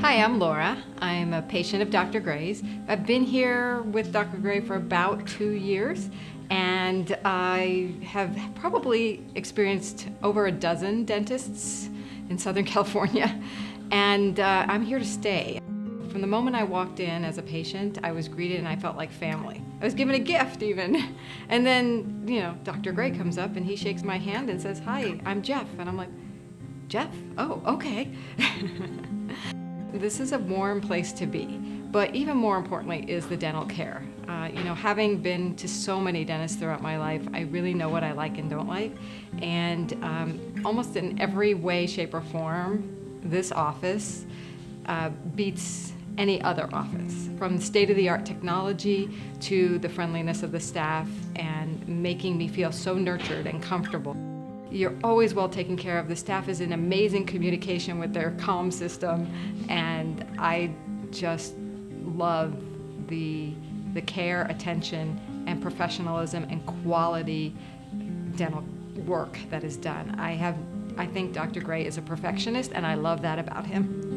Hi, I'm Laura. I'm a patient of Dr. Gray's. I've been here with Dr. Gray for about 2 years, and I have probably experienced over a dozen dentists in Southern California, and I'm here to stay. From the moment I walked in as a patient, I was greeted and I felt like family. I was given a gift even. And then, you know, Dr. Gray comes up and he shakes my hand and says, "Hi, I'm Jeff." And I'm like, "Jeff? Oh, okay." This is a warm place to be. But even more importantly is the dental care. You know, having been to so many dentists throughout my life, I really know what I like and don't like. And almost in every way, shape, or form, this office beats any other office, from state-of-the-art technology to the friendliness of the staff and making me feel so nurtured and comfortable. You're always well taken care of. The staff is in amazing communication with their comm system, and I just love the care, attention, and professionalism and quality dental work that is done. I think Dr. Gray is a perfectionist, and I love that about him.